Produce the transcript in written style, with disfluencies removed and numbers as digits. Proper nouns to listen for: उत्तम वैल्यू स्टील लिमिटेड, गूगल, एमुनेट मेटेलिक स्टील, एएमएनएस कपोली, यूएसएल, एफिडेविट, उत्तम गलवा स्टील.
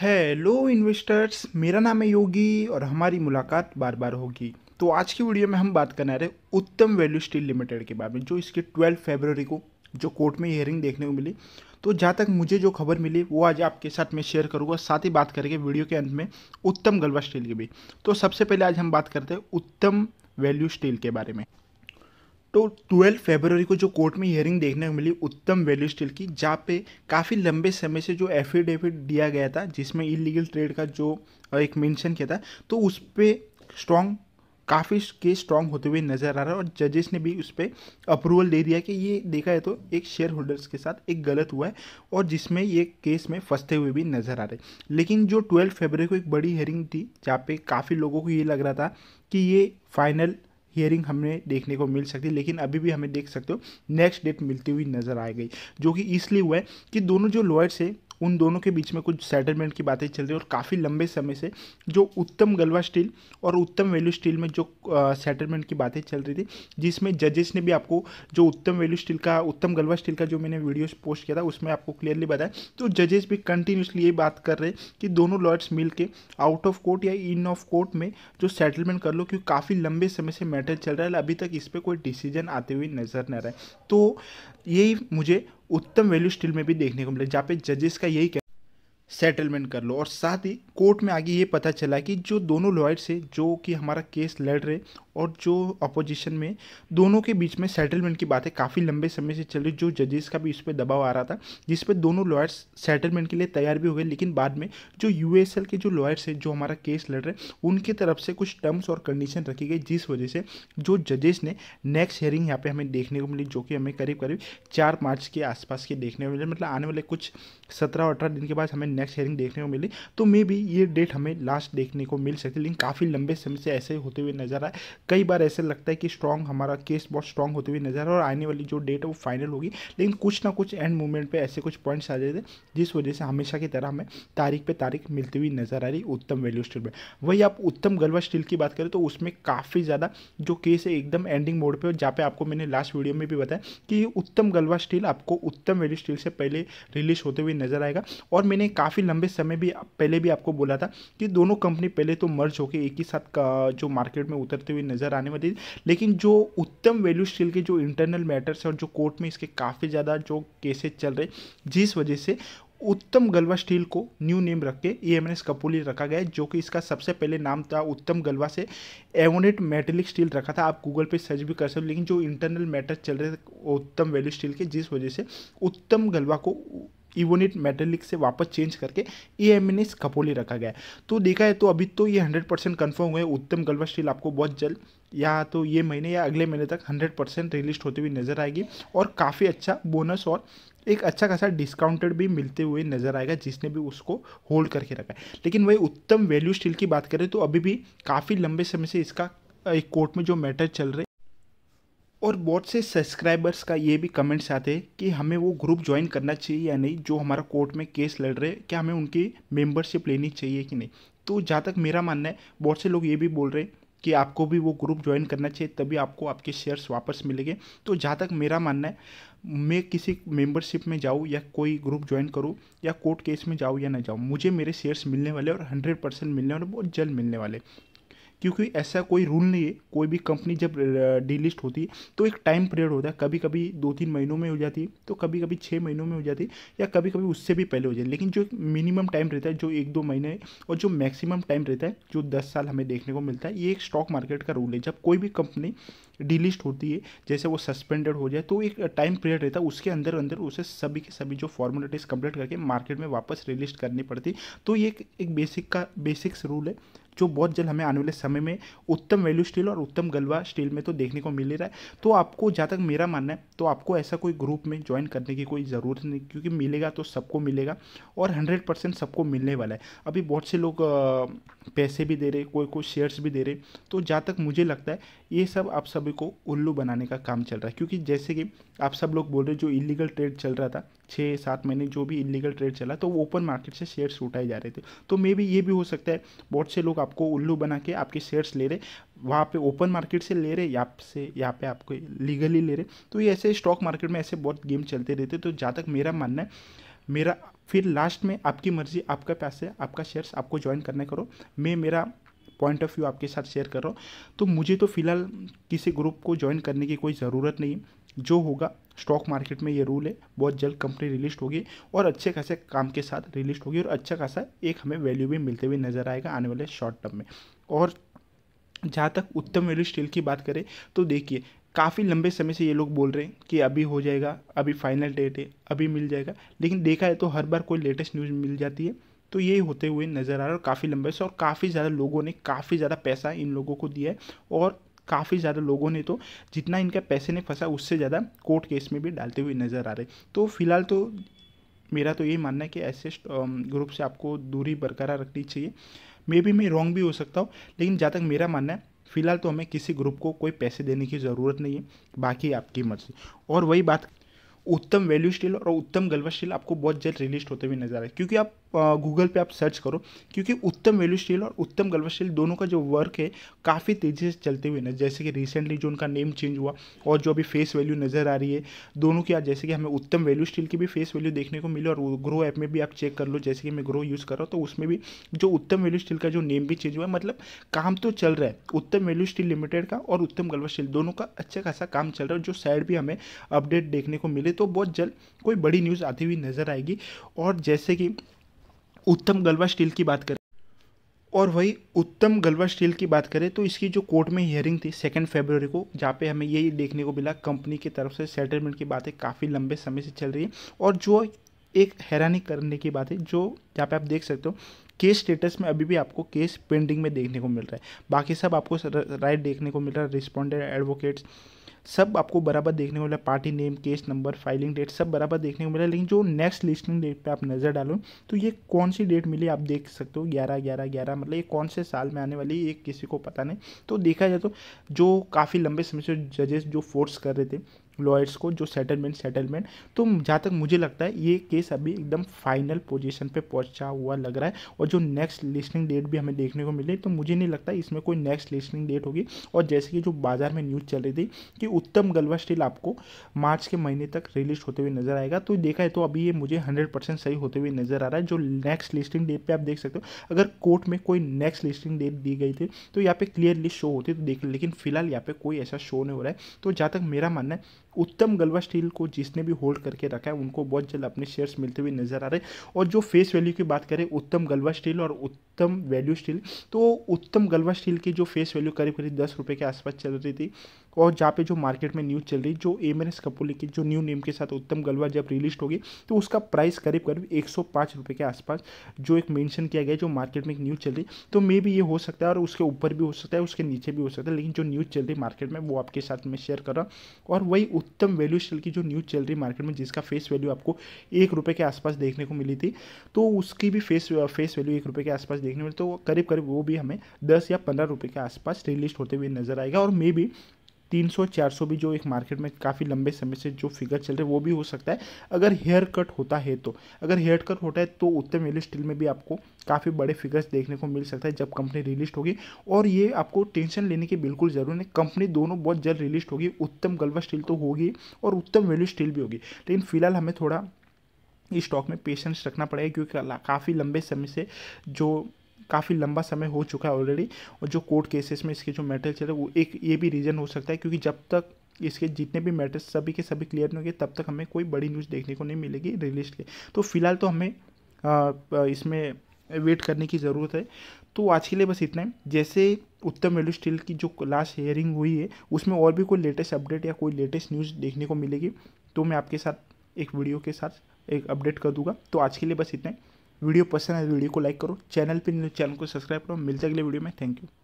Hello investors, मेरा नाम है योगी और हमारी मुलाकात बार बार होगी। तो आज की वीडियो में हम बात करने आ रहे हैं उत्तम वैल्यू स्टील लिमिटेड के बारे में, जो इसके 12 फरवरी को जो कोर्ट में हियरिंग देखने को मिली। तो जहाँ तक मुझे जो खबर मिली वो आज आपके साथ मैं शेयर करूँगा, साथ ही बात करेंगे वीडियो के अंत में उत्तम गलवा स्टील की भी। तो सबसे पहले आज हम बात करते हैं उत्तम वैल्यू स्टील के बारे में। तो 12 फरवरी को जो कोर्ट में हियरिंग देखने को मिली उत्तम वैल्यू स्टील की, जहाँ पे काफ़ी लंबे समय से जो एफिडेविट दिया गया था जिसमें इलीगल ट्रेड का जो एक मेंशन किया था, तो उस पर स्ट्रॉन्ग काफ़ी केस स्ट्रॉन्ग होते हुए नज़र आ रहा है और जजेस ने भी उस पर अप्रूवल दे दिया कि ये देखा है तो एक शेयर होल्डर्स के साथ एक गलत हुआ है और जिसमें ये केस में फंसते हुए भी नज़र आ रहे। लेकिन जो 12 फरवरी को एक बड़ी हियरिंग थी जहाँ पे काफ़ी लोगों को ये लग रहा था कि ये फाइनल हियरिंग हमें देखने को मिल सकती है, लेकिन अभी भी हमें देख सकते हो नेक्स्ट डेट मिलती हुई नज़र आ गई, जो कि इसलिए हुआ है कि दोनों जो लॉयर्स है उन दोनों के बीच में कुछ सेटलमेंट की बातें चल रही है और काफ़ी लंबे समय से जो उत्तम गलवा स्टील और उत्तम वैल्यू स्टील में जो सेटलमेंट की बातें चल रही थी, जिसमें जजेस ने भी आपको जो उत्तम गलवा स्टील का जो मैंने वीडियोस पोस्ट किया था उसमें आपको क्लियरली बताया। तो जजेस भी कंटिन्यूसली ये बात कर रहे हैं कि दोनों लॉयर्स मिल के आउट ऑफ कोर्ट या इन ऑफ कोर्ट में जो सेटलमेंट कर लो, क्योंकि काफ़ी लंबे समय से मैटर चल रहा है, अभी तक इस पर कोई डिसीजन आते हुए नजर न रहा है। तो यही मुझे उत्तम वैल्यू स्टील में भी देखने को मिला, जहाँ पे जजेस का यही सेटलमेंट कर लो। और साथ ही कोर्ट में आगे ये पता चला कि जो दोनों लॉयर्स हैं जो कि हमारा केस लड़ रहे और जो अपोजिशन में, दोनों के बीच में सेटलमेंट की बातें काफ़ी लंबे समय से चल रही, जो जजेस का भी इस पर दबाव आ रहा था, जिस पे दोनों लॉयर्स सेटलमेंट के लिए तैयार भी हो गए। लेकिन बाद में जो यूएसएल के जो लॉयर्स हैं जो हमारा केस लड़ रहे उनकी तरफ से कुछ टर्म्स और कंडीशन रखी गई, जिस वजह से जो जजेस ने नेक्स्ट हियरिंग यहाँ पर हमें देखने को मिली, जो कि हमें करीब करीब 4 मार्च के आसपास के देखने को मिले। मतलब आने वाले कुछ 17 और 18 दिन के बाद हमें नेक्स्ट हियरिंग देखने को मिली। तो मे भी ये डेट हमें लास्ट देखने को मिल सकती है, लेकिन काफ़ी लंबे समय से ऐसे होते हुए नजर आए। कई बार ऐसे लगता है कि स्ट्रॉन्ग हमारा केस बहुत स्ट्रॉन्ग होते हुए नजर आ रहा है और आने वाली जो डेट है वो फाइनल होगी, लेकिन कुछ ना कुछ एंड मोमेंट पे ऐसे कुछ पॉइंट्स आ जाते हैं जिस वजह से हमेशा की तरह हमें तारीख पे तारीख मिलती हुई नजर आ रही उत्तम वैल्यू स्टील में। वही आप उत्तम गलवा स्टील की बात करें तो उसमें काफ़ी ज़्यादा जो केस है एकदम एंडिंग मोड पर, जहाँ पे आपको मैंने लास्ट वीडियो में भी बताया कि उत्तम गलवा स्टील आपको उत्तम वैल्यू स्टील से पहले रिलीज होते हुए नजर आएगा। और मैंने काफ़ी लंबे समय भी पहले भी आपको बोला था कि दोनों कंपनी पहले तो मर्ज होकर एक ही साथ जो मार्केट में उतरते हुए नज़र आने वाली, लेकिन जो उत्तम वैल्यू स्टील के जो इंटरनल मैटर्स और जो कोर्ट में इसके काफ़ी ज़्यादा जो केसेस चल रहे, जिस वजह से उत्तम गलवा स्टील को न्यू नेम रख के एएमएनएस कपोली रखा गया है, जो कि इसका सबसे पहले नाम था उत्तम गलवा से एमुनेट मेटेलिक स्टील रखा था। आप गूगल पे सर्च भी कर सकते हो, लेकिन जो इंटरनल मैटर चल रहे थे उत्तम वैल्यू स्टील के, जिस वजह से उत्तम गलवा को एमुनेट मेटेलिक से वापस चेंज करके एएमएनएस कपोली रखा गया है। तो देखा है तो अभी तो ये 100% कन्फर्म हुए उत्तम गलवा स्टील आपको बहुत जल्द या तो ये महीने या अगले महीने तक 100% रिलीज होती हुई नज़र आएगी और काफ़ी अच्छा बोनस और एक अच्छा खासा डिस्काउंटेड भी मिलते हुए नज़र आएगा जिसने भी उसको होल्ड करके रखा है। लेकिन वही उत्तम वैल्यू स्टील की बात करें तो अभी भी काफ़ी लंबे समय से इसका एक कोर्ट में जो मैटर चल रहे और बहुत से सब्सक्राइबर्स का ये भी कमेंट्स आते हैं कि हमें वो ग्रुप ज्वाइन करना चाहिए या नहीं, जो हमारा कोर्ट में केस लड़ रहे, क्या हमें उनकी मेंबरशिप लेनी चाहिए कि नहीं। तो जहाँ तक मेरा मानना है बहुत से लोग ये भी बोल रहे हैं कि आपको भी वो ग्रुप ज्वाइन करना चाहिए, तभी आपको आपके शेयर्स वापस मिलेंगे। तो जहाँ तक मेरा मानना है मैं किसी मेंबरशिप में जाऊँ या कोई ग्रुप ज्वाइन करूँ या कोर्ट केस में जाऊँ या ना जाऊँ, मुझे मेरे शेयर्स मिलने वाले और 100% मिलने वाले, बहुत जल्द मिलने वाले, क्योंकि ऐसा कोई रूल नहीं है। कोई भी कंपनी जब डीलिस्ट होती है तो एक टाइम पीरियड होता है, कभी कभी 2-3 महीनों में हो जाती है, तो कभी कभी 6 महीनों में हो जाती है या कभी कभी उससे भी पहले हो जाती है। लेकिन जो मिनिमम टाइम रहता है जो 1-2 महीने और जो मैक्सिमम टाइम रहता है जो 10 साल हमें देखने को मिलता है, ये एक स्टॉक मार्केट का रूल है। जब कोई भी कंपनी डीलिस्ट होती है, जैसे वो सस्पेंडेड हो जाए, तो एक टाइम पीरियड रहता है, उसके अंदर अंदर उसे सभी के सभी जो फॉर्मेलिटीज़ कंप्लीट करके मार्केट में वापस रिलिस्ट करनी पड़ती। तो ये एक बेसिक्स रूल है जो बहुत जल्द हमें आने वाले समय में उत्तम वैल्यू स्टील और उत्तम गलवा स्टील में तो देखने को मिल ही रहा है। तो आपको जहाँ तक मेरा मानना है तो आपको ऐसा कोई ग्रुप में ज्वाइन करने की कोई ज़रूरत नहीं, क्योंकि मिलेगा तो सबको मिलेगा और 100% सबको मिलने वाला है। अभी बहुत से लोग पैसे भी दे रहे, कोई कोई शेयर्स भी दे रहे, तो जहाँ तक मुझे लगता है ये सब आप सभी को उल्लू बनाने का काम चल रहा है। क्योंकि जैसे कि आप सब लोग बोल रहे जो इलीगल ट्रेड चल रहा था 6-7 महीने, जो भी इलीगल ट्रेड चला तो ओपन मार्केट से शेयर्स उठाए जा रहे थे, तो मे बी ये भी हो सकता है बहुत से लोग आपको उल्लू बना के आपके शेयर्स ले रहे, वहाँ पे ओपन मार्केट से ले रहे यहाँ पे आपको लीगली ले रहे। तो ये ऐसे स्टॉक मार्केट में ऐसे बहुत गेम चलते रहते। तो जहाँ तक मेरा मानना है मेरा फिर लास्ट में आपकी मर्जी, आपका पैसे, आपका शेयर्स, आपको ज्वाइन करने करो। मैं मेरा पॉइंट ऑफ व्यू आपके साथ शेयर कर रहा हूँ। तो मुझे तो फिलहाल किसी ग्रुप को ज्वाइन करने की कोई ज़रूरत नहीं, जो होगा स्टॉक मार्केट में ये रूल है, बहुत जल्द कंपनी रिलीस्ट होगी और अच्छे खासे काम के साथ रिलीस्ट होगी और अच्छा खासा एक हमें वैल्यू भी मिलते हुए नज़र आएगा आने वाले शॉर्ट टर्म में। और जहाँ तक उत्तम वैल्यू स्टील की बात करें तो देखिए, काफ़ी लंबे समय से ये लोग बोल रहे हैं कि अभी हो जाएगा, अभी फाइनल डेट है, अभी मिल जाएगा, लेकिन देखा है तो हर बार कोई लेटेस्ट न्यूज़ मिल जाती है। तो ये होते हुए नज़र आ रहा है काफ़ी लंबे से, और काफ़ी ज़्यादा लोगों ने काफ़ी ज़्यादा पैसा इन लोगों को दिया है और काफ़ी ज़्यादा लोगों ने तो जितना इनका पैसे ने फंसा उससे ज़्यादा कोर्ट केस में भी डालते हुए नज़र आ रहे। तो फिलहाल तो मेरा तो यही मानना है कि ऐसे ग्रुप से आपको दूरी बरकरार रखनी चाहिए। मैं रॉन्ग भी हो सकता हूँ, लेकिन जहाँ तक मेरा मानना है फ़िलहाल तो हमें किसी ग्रुप को कोई पैसे देने की ज़रूरत नहीं है, बाकी आपकी मर्ज़ी। और वही बात उत्तम वैल्यू स्टील और उत्तम गलवा स्टील आपको बहुत जल्द रिलीज होते हुए नजर आए, क्योंकि आप गूगल पे आप सर्च करो, क्योंकि उत्तम वैल्यू स्टील और उत्तम गलवा स्टील दोनों का जो वर्क है काफ़ी तेज़ी से चलते हुए ना, जैसे कि रिसेंटली जो उनका नेम चेंज हुआ और जो अभी फेस वैल्यू नज़र आ रही है दोनों की, जैसे कि हमें उत्तम वैल्यू स्टील की भी फेस वैल्यू देखने को मिली और ग्रो ऐप में भी आप चेक कर लो, जैसे कि मैं ग्रो यूज़ कर रहा हूँ तो उसमें भी जो उत्तम वैल्यू स्टील का जो नेम भी चेंज हुआ, मतलब काम तो चल रहा है उत्तम वैल्यू स्टील लिमिटेड का और उत्तम गलवा स्टील दोनों का अच्छा खासा काम चल रहा है, जो साइड भी हमें अपडेट देखने को मिले। तो बहुत जल्द कोई बड़ी न्यूज़ आती हुई नज़र आएगी। और जैसे कि उत्तम गलवा स्टील की बात करें तो इसकी जो कोर्ट में हियरिंग थी 2 फरवरी को, जहाँ पे हमें यही देखने को मिला कंपनी की तरफ से सेटलमेंट की बातें काफ़ी लंबे समय से चल रही है। और जो एक हैरानी करने की बात है, जो जहाँ पे आप देख सकते हो केस स्टेटस में अभी भी आपको केस पेंडिंग में देखने को मिल रहा है, बाकी सब आपको राइट देखने को मिल रहा है, रिस्पॉन्डेंट, एडवोकेट्स सब आपको बराबर देखने को मिला, party name, case number, filing date सब बराबर देखने को मिला। लेकिन जो नेक्स्ट लिस्टिंग डेट पे आप नज़र डालो तो ये कौन सी डेट मिली आप देख सकते हो 11/11/11, मतलब ये कौन से साल में आने वाली ये किसी को पता नहीं। तो देखा जाए तो जो काफ़ी लंबे समय से जजेस जो फोर्स कर रहे थे लॉयर्स को जो सेटलमेंट, तो जहाँ तक मुझे लगता है ये केस अभी एकदम फाइनल पोजीशन पे पहुँचा हुआ लग रहा है। और जो नेक्स्ट लिस्टिंग डेट भी हमें देखने को मिले तो मुझे नहीं लगता इसमें कोई नेक्स्ट लिस्टिंग डेट होगी। और जैसे कि जो बाज़ार में न्यूज़ चल रही थी कि उत्तम गलवा स्टील आपको मार्च के महीने तक रिलीज होते हुए नज़र आएगा, तो देखा है तो अभी ये मुझे 100% सही होते हुए नज़र आ रहा है। जो नेक्स्ट लिस्टिंग डेट पर आप देख सकते हो, अगर कोर्ट में कोई नेक्स्ट लिस्टिंग डेट दी गई थी तो यहाँ पर क्लियरली शो होती तो देख, लेकिन फिलहाल यहाँ पर कोई ऐसा शो नहीं हो रहा है। तो जहाँ तक मेरा मानना है उत्तम गलवा स्टील को जिसने भी होल्ड करके रखा है उनको बहुत जल्द अपने शेयर्स मिलते हुए नज़र आ रहे हैं। और जो फेस वैल्यू की बात करें उत्तम गलवा स्टील और उत्तम वैल्यू स्टील, तो उत्तम गलवा स्टील की जो फेस वैल्यू करीब करीब 10 रुपये के आसपास चल रही थी। और जहाँ पे जो मार्केट में न्यूज़ चल रही, जो एएमएनएस कपोली की जो न्यू नेम के साथ उत्तम गलवा जब रिलीज होगी तो उसका प्राइस करीब करीब 105 रुपये के आसपास जो एक मेंशन किया गया, जो मार्केट में एक न्यूज़ चल रही, तो मे भी ये हो सकता है और उसके ऊपर भी हो सकता है, उसके नीचे भी हो सकता है, लेकिन जो न्यूज़ चल रही मार्केट में वो आपके साथ में शेयर कर रहा हूँ। और वही उत्तम वैल्यू स्टील की जो न्यूज़ चल रही मार्केट में, जिसका फेस वैल्यू आपको 1 रुपये के आसपास देखने को मिली थी, तो उसकी भी फेस वैल्यू 1 रुपये के आसपास देखने मिली, तो करीब करीब वो भी हमें 10 या 15 रुपये के आसपास रिलीज होते हुए नज़र आएगा। और मे भी 300-400 भी जो एक मार्केट में काफ़ी लंबे समय से जो फिगर चल रहे वो भी हो सकता है, अगर हेयर कट होता है तो। अगर हेयर कट होता है तो उत्तम वैल्यू स्टील में भी आपको काफ़ी बड़े फिगर्स देखने को मिल सकता है जब कंपनी रिलीज होगी। और ये आपको टेंशन लेने की बिल्कुल ज़रूरत नहीं, कंपनी दोनों बहुत जल्द रिलीज होगी, उत्तम गलवा स्टील तो होगी और उत्तम वैल्यू स्टील भी होगी। लेकिन फिलहाल हमें थोड़ा इस स्टॉक में पेशेंस रखना पड़ेगा, क्योंकि काफ़ी लंबे समय से जो काफ़ी लंबा समय हो चुका है ऑलरेडी, और जो कोर्ट केसेस में इसके जो मैटर चल रहे वो एक ये भी रीज़न हो सकता है, क्योंकि जब तक इसके जितने भी मैटर्स सभी के सभी क्लियर नहीं होंगे तब तक हमें कोई बड़ी न्यूज़ देखने को नहीं मिलेगी रिलीज के। तो फिलहाल तो हमें इसमें वेट करने की ज़रूरत है। तो आज के लिए बस इतना है। जैसे उत्तम वैल्यू स्टील की जो लास्ट हियरिंग हुई है उसमें और भी कोई लेटेस्ट अपडेट या कोई लेटेस्ट न्यूज़ देखने को मिलेगी तो मैं आपके साथ एक वीडियो के साथ एक अपडेट कर दूँगा। तो आज के लिए बस इतना है। वीडियो पसंद है वीडियो को लाइक करो, चैनल को सब्सक्राइब करो। मिलते हैं अगले वीडियो में। Thank you.